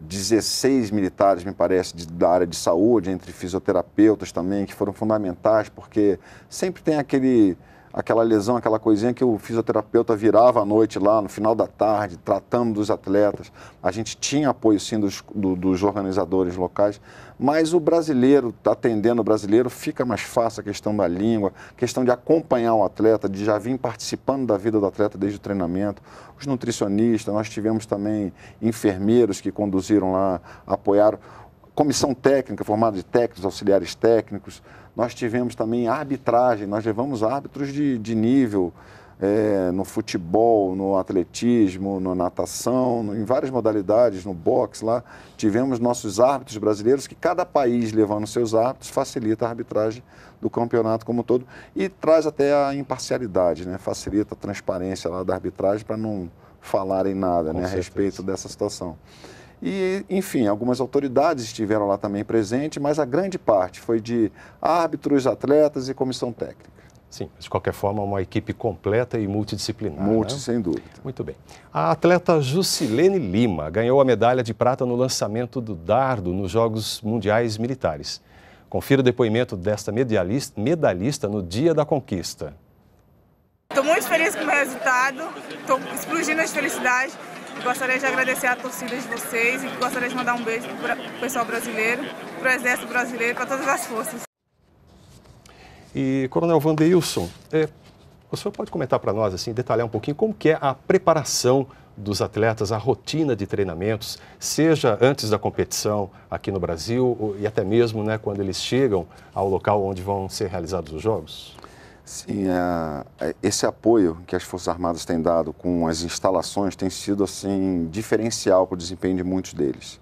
dezesseis militares, me parece, de, da área de saúde, entre fisioterapeutas também, que foram fundamentais, porque sempre tem aquele... aquela lesão, aquela coisinha que o fisioterapeuta virava à noite lá, no final da tarde, tratando dos atletas. A gente tinha apoio, sim, dos, do, dos organizadores locais, mas o brasileiro, atendendo o brasileiro, fica mais fácil a questão da língua, questão de acompanhar o atleta, de já vir participando da vida do atleta desde o treinamento. Os nutricionistas, nós tivemos também enfermeiros que conduziram lá, apoiaram. Comissão técnica, formada de técnicos, auxiliares técnicos. Nós tivemos também arbitragem, nós levamos árbitros de, de nível é, no futebol, no atletismo, na natação, no, em várias modalidades, no boxe lá. Tivemos nossos árbitros brasileiros, que cada país levando seus árbitros facilita a arbitragem do campeonato como um todo e traz até a imparcialidade, né? Facilita a transparência lá da arbitragem para não falarem nada, né, a respeito dessa situação. E, enfim, algumas autoridades estiveram lá também presentes, mas a grande parte foi de árbitros, atletas e comissão técnica. Sim, de qualquer forma, uma equipe completa e multidisciplinar. Multi, né? Sem dúvida. Muito bem. A atleta Juscelene Lima ganhou a medalha de prata no lançamento do dardo nos Jogos Mundiais Militares. Confira o depoimento desta medalhista no dia da conquista. Estou muito feliz com o meu resultado, estou explodindo de felicidade. Gostaria de agradecer a torcida de vocês e gostaria de mandar um beijo para o pessoal brasileiro, para o Exército Brasileiro, para todas as forças. E, Coronel Vanderilson, é, o senhor pode comentar para nós, assim, detalhar um pouquinho como que é a preparação dos atletas, a rotina de treinamentos, seja antes da competição aqui no Brasil e até mesmo, né, quando eles chegam ao local onde vão ser realizados os Jogos? Sim, a, esse apoio que as Forças Armadas têm dado com as instalações tem sido assim diferencial para o desempenho de muitos deles.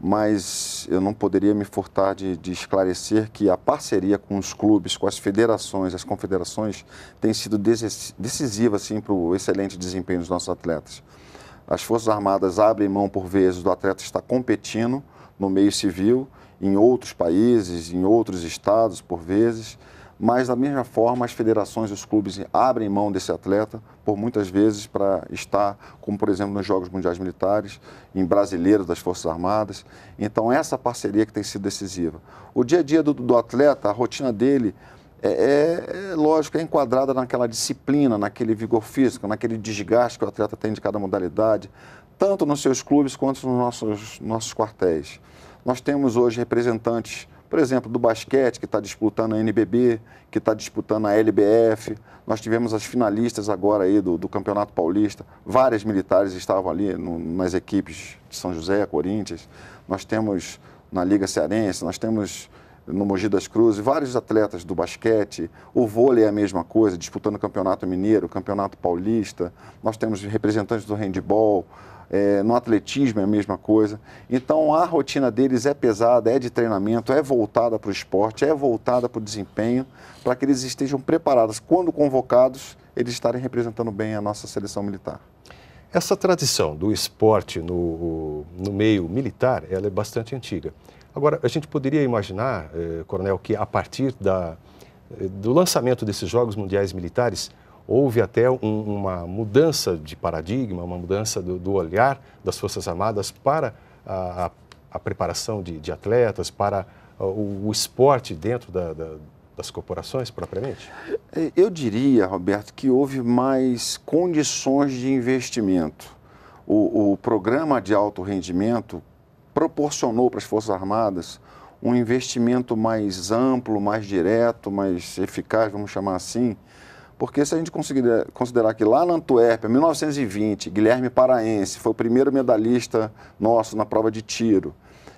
Mas eu não poderia me furtar de, de esclarecer que a parceria com os clubes, com as federações, as confederações, tem sido decisiva assim, para o excelente desempenho dos nossos atletas. As Forças Armadas abrem mão, por vezes, do atleta estar competindo no meio civil, em outros países, em outros estados, por vezes, mas, da mesma forma, as federações e os clubes abrem mão desse atleta, por muitas vezes, para estar, como, por exemplo, nos Jogos Mundiais Militares, em brasileiros das Forças Armadas. Então, essa parceria que tem sido decisiva. O dia a dia do, do atleta, a rotina dele, é, é, é lógico, é enquadrada naquela disciplina, naquele vigor físico, naquele desgaste que o atleta tem de cada modalidade, tanto nos seus clubes quanto nos nossos, nossos quartéis. Nós temos hoje representantes, por exemplo, do basquete, que está disputando a N B B, que está disputando a L B F. Nós tivemos as finalistas agora aí do, do Campeonato Paulista. Várias militares estavam ali no, nas equipes de São José, Corinthians. Nós temos na Liga Cearense, nós temos no Mogi das Cruzes, vários atletas do basquete. O vôlei é a mesma coisa, disputando o Campeonato Mineiro, o Campeonato Paulista. Nós temos representantes do handebol. É, no atletismo é a mesma coisa. Então, a rotina deles é pesada, é de treinamento, é voltada para o esporte, é voltada para o desempenho, para que eles estejam preparados, quando convocados, eles estarem representando bem a nossa seleção militar. Essa tradição do esporte no, no meio militar, ela é bastante antiga. Agora, a gente poderia imaginar, eh, Coronel, que a partir da, do lançamento desses Jogos Mundiais Militares, houve até um, uma mudança de paradigma, uma mudança do, do olhar das Forças Armadas para a, a, a preparação de, de atletas, para a, o, o esporte dentro da, da, das corporações propriamente? Eu diria, Roberto, que houve mais condições de investimento. O, o programa de alto rendimento proporcionou para as Forças Armadas um investimento mais amplo, mais direto, mais eficaz, vamos chamar assim. Porque se a gente considerar, considerar que lá na Antuérpia, em mil novecentos e vinte, Guilherme Paraense foi o primeiro medalhista nosso na prova de tiro,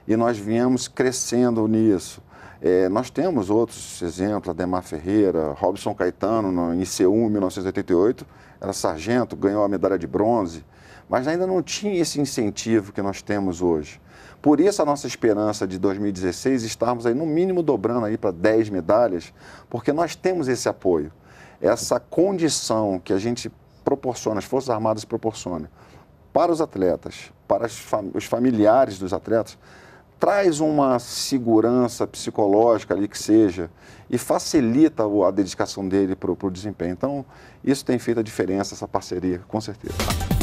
e nós viemos crescendo nisso. É, nós temos outros exemplos, Ademar Ferreira, Robson Caetano, no, em Seul, em mil novecentos e oitenta e oito, era sargento, ganhou a medalha de bronze, mas ainda não tinha esse incentivo que nós temos hoje. Por isso a nossa esperança de dois mil e dezesseis estarmos aí no mínimo dobrando aí para dez medalhas, porque nós temos esse apoio. Essa condição que a gente proporciona, as Forças Armadas proporciona para os atletas, para os familiares dos atletas, traz uma segurança psicológica ali que seja e facilita a dedicação dele para o desempenho. Então, isso tem feito a diferença, essa parceria, com certeza.